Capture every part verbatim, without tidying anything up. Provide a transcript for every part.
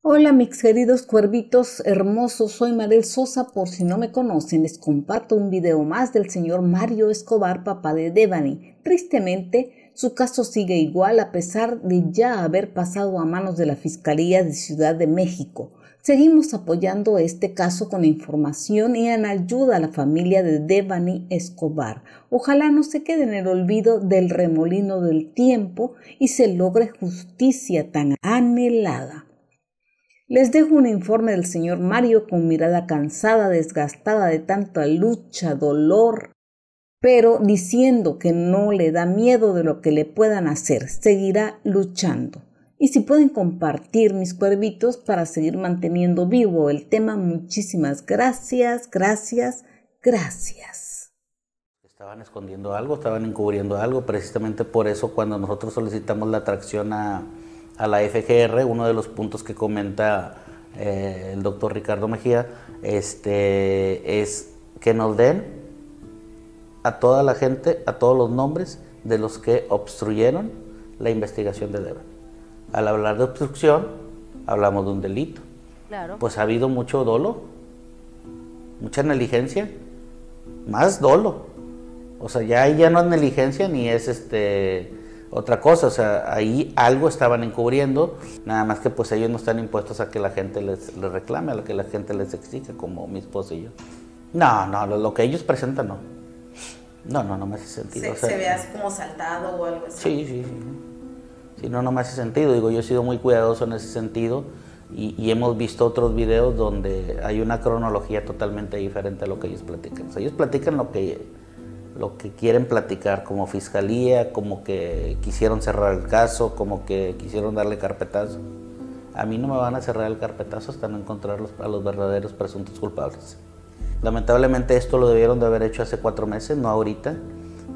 Hola mis queridos cuervitos hermosos, soy Marel Sosa. Por si no me conocen, les comparto un video más del señor Mario Escobar, papá de Devani. Tristemente, su caso sigue igual a pesar de ya haber pasado a manos de la Fiscalía de Ciudad de México. Seguimos apoyando este caso con información y en ayuda a la familia de Devani Escobar. Ojalá no se quede en el olvido del remolino del tiempo y se logre justicia tan anhelada. Les dejo un informe del señor Mario con mirada cansada, desgastada de tanta lucha, dolor, pero diciendo que no le da miedo de lo que le puedan hacer, seguirá luchando. Y si pueden compartir mis cuervitos para seguir manteniendo vivo el tema, muchísimas gracias, gracias, gracias. Estaban escondiendo algo, estaban encubriendo algo, precisamente por eso cuando nosotros solicitamos la atracción a... a la F G R, uno de los puntos que comenta eh, el doctor Ricardo Mejía este, es que nos den a toda la gente, a todos los nombres de los que obstruyeron la investigación de Devani. Al hablar de obstrucción, hablamos de un delito. Claro. Pues ha habido mucho dolo, mucha negligencia, más dolo. O sea, ya, ya no es negligencia ni es este... otra cosa, o sea, ahí algo estaban encubriendo, nada más que pues ellos no están impuestos a que la gente les, les reclame, a que la gente les exija, como mi esposo y yo. No, no, lo, lo que ellos presentan no. No, no, no me hace sentido. Se, o sea, se ve así como saltado o algo así. Sí, sí, sí. Sí, no, no me hace sentido. Digo, yo he sido muy cuidadoso en ese sentido y, y hemos visto otros videos donde hay una cronología totalmente diferente a lo que ellos platican. O sea, ellos platican lo que... lo que quieren platicar como fiscalía, como que quisieron cerrar el caso, como que quisieron darle carpetazo. A mí no me van a cerrar el carpetazo hasta no encontrar los, a los verdaderos presuntos culpables. Lamentablemente esto lo debieron de haber hecho hace cuatro meses, no ahorita,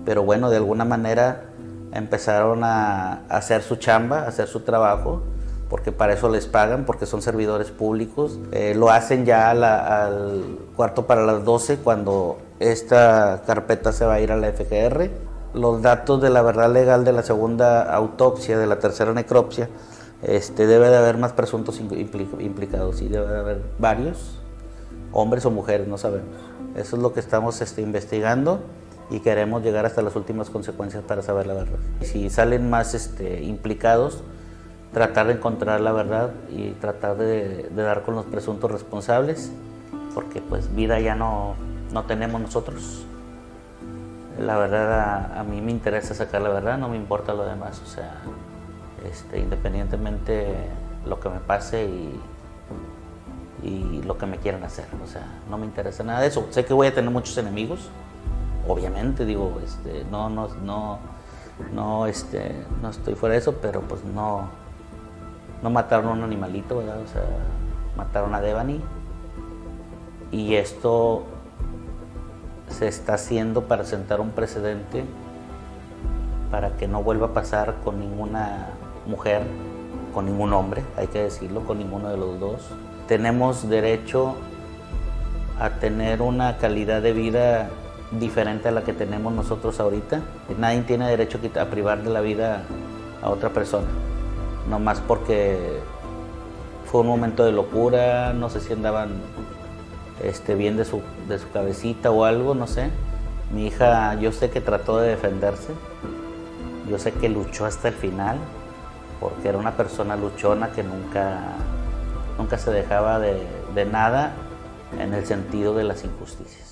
pero bueno, de alguna manera empezaron a hacer su chamba, a hacer su trabajo, porque para eso les pagan, porque son servidores públicos. Eh, lo hacen ya a la, al cuarto para las doce, cuando esta carpeta se va a ir a la F G R. Los datos de la verdad legal de la segunda autopsia, de la tercera necropsia, este, debe de haber más presuntos implicados, y debe de haber varios, hombres o mujeres, no sabemos. Eso es lo que estamos este, investigando, y queremos llegar hasta las últimas consecuencias para saber la verdad. Si salen más este, implicados, tratar de encontrar la verdad y tratar de, de dar con los presuntos responsables, porque pues vida ya no, no tenemos nosotros. La verdad, a, a mí me interesa sacar la verdad, no me importa lo demás, o sea, este, independientemente lo que me pase y, y lo que me quieran hacer, o sea, no me interesa nada de eso. Sé que voy a tener muchos enemigos, obviamente, digo, este, no, no, no, no, este, no estoy fuera de eso, pero pues no... No mataron a un animalito, ¿verdad? O sea, mataron a Devani. Y esto se está haciendo para sentar un precedente para que no vuelva a pasar con ninguna mujer, con ningún hombre, hay que decirlo, con ninguno de los dos. Tenemos derecho a tener una calidad de vida diferente a la que tenemos nosotros ahorita. Nadie tiene derecho a privar de la vida a otra persona. No más porque fue un momento de locura, no sé si andaban este, bien de su, de su cabecita o algo, no sé. Mi hija, yo sé que trató de defenderse, yo sé que luchó hasta el final, porque era una persona luchona que nunca, nunca se dejaba de, de nada en el sentido de las injusticias.